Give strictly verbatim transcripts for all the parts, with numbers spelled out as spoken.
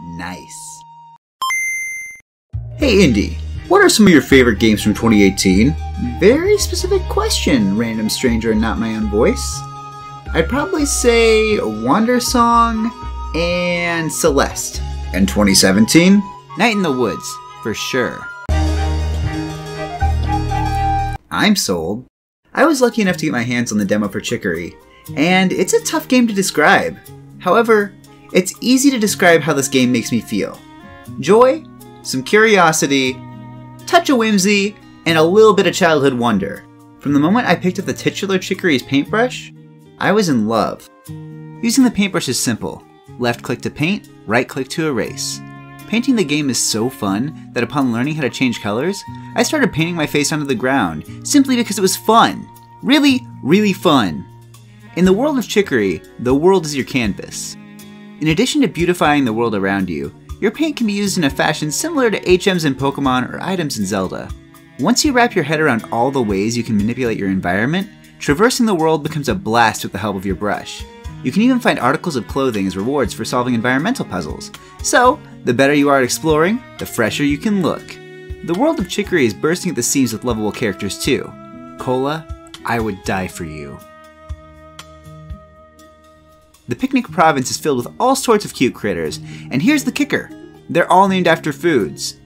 Nice. Hey Indy, what are some of your favorite games from twenty eighteen? Very specific question, random stranger and not my own voice. I'd probably say Wandersong and Celeste. And twenty seventeen? Night in the Woods, for sure. I'm sold. I was lucky enough to get my hands on the demo for Chicory, and it's a tough game to describe. However, it's easy to describe how this game makes me feel. Joy, some curiosity, touch of whimsy, and a little bit of childhood wonder. From the moment I picked up the titular Chicory's paintbrush, I was in love. Using the paintbrush is simple. Left click to paint, right click to erase. Painting the game is so fun that upon learning how to change colors, I started painting my face onto the ground simply because it was fun. Really, really fun. In the world of Chicory, the world is your canvas. In addition to beautifying the world around you, your paint can be used in a fashion similar to H Ms in Pokemon or items in Zelda. Once you wrap your head around all the ways you can manipulate your environment, traversing the world becomes a blast with the help of your brush. You can even find articles of clothing as rewards for solving environmental puzzles. So, the better you are at exploring, the fresher you can look. The world of Chicory is bursting at the seams with lovable characters too. Cola, I would die for you. The Picnic Province is filled with all sorts of cute critters, and here's the kicker. They're all named after foods.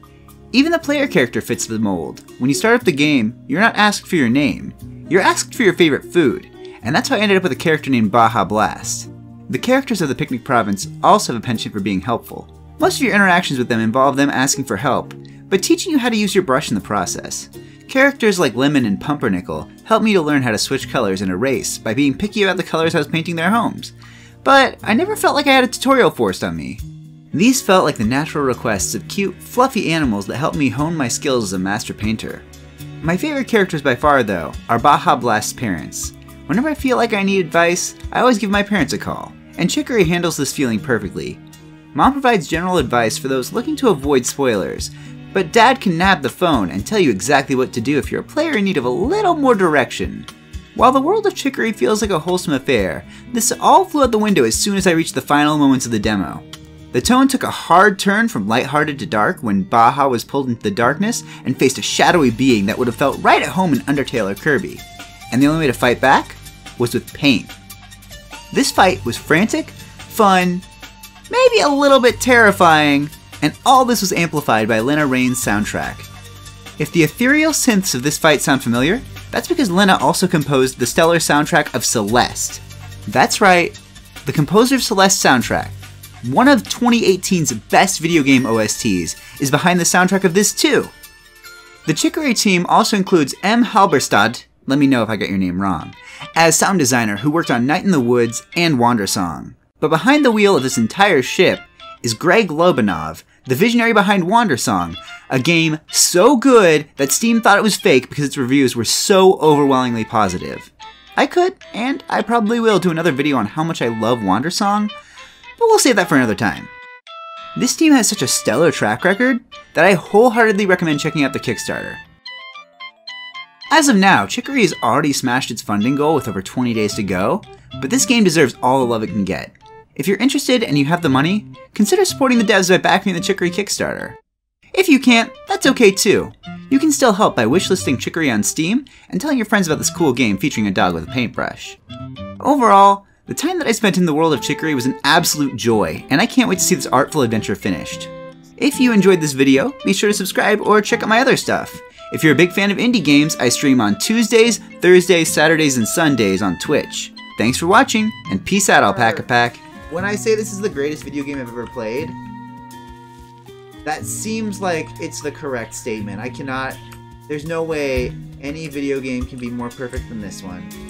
Even the player character fits the mold. When you start up the game, you're not asked for your name. You're asked for your favorite food, and that's how I ended up with a character named Baja Blast. The characters of the Picnic Province also have a penchant for being helpful. Most of your interactions with them involve them asking for help, but teaching you how to use your brush in the process. Characters like Lemon and Pumpernickel helped me to learn how to switch colors and erase by being picky about the colors I was painting their homes, but I never felt like I had a tutorial forced on me. These felt like the natural requests of cute, fluffy animals that helped me hone my skills as a master painter. My favorite characters by far, though, are Baja Blast's parents. Whenever I feel like I need advice, I always give my parents a call, and Chicory handles this feeling perfectly. Mom provides general advice for those looking to avoid spoilers, but Dad can nab the phone and tell you exactly what to do if you're a player in need of a little more direction. While the world of Chicory feels like a wholesome affair, this all flew out the window as soon as I reached the final moments of the demo. The tone took a hard turn from lighthearted to dark when Baja was pulled into the darkness and faced a shadowy being that would have felt right at home in Undertale or Kirby. And the only way to fight back was with paint. This fight was frantic, fun, maybe a little bit terrifying, and all this was amplified by Lena Raine's soundtrack. If the ethereal synths of this fight sound familiar, that's because Lena also composed the stellar soundtrack of Celeste. That's right, the composer of Celeste's soundtrack, one of twenty eighteen's best video game O S Ts, is behind the soundtrack of this too. The Chicory team also includes M. Halberstad, let me know if I got your name wrong, as sound designer who worked on Night in the Woods and Wandersong. But behind the wheel of this entire ship is Greg Lobanov, the visionary behind Wandersong, a game so good that Steam thought it was fake because its reviews were so overwhelmingly positive. I could, and I probably will, do another video on how much I love Wandersong, but we'll save that for another time. This team has such a stellar track record that I wholeheartedly recommend checking out the Kickstarter. As of now, Chicory has already smashed its funding goal with over twenty days to go, but this game deserves all the love it can get. If you're interested and you have the money, consider supporting the devs by backing the Chicory Kickstarter. If you can't, that's okay too. You can still help by wishlisting Chicory on Steam and telling your friends about this cool game featuring a dog with a paintbrush. Overall, the time that I spent in the world of Chicory was an absolute joy, and I can't wait to see this artful adventure finished. If you enjoyed this video, be sure to subscribe or check out my other stuff. If you're a big fan of indie games, I stream on Tuesdays, Thursdays, Saturdays, and Sundays on Twitch. Thanks for watching, and peace out, AlpacaPack. When I say this is the greatest video game I've ever played, that seems like it's the correct statement. I cannot, there's no way any video game can be more perfect than this one.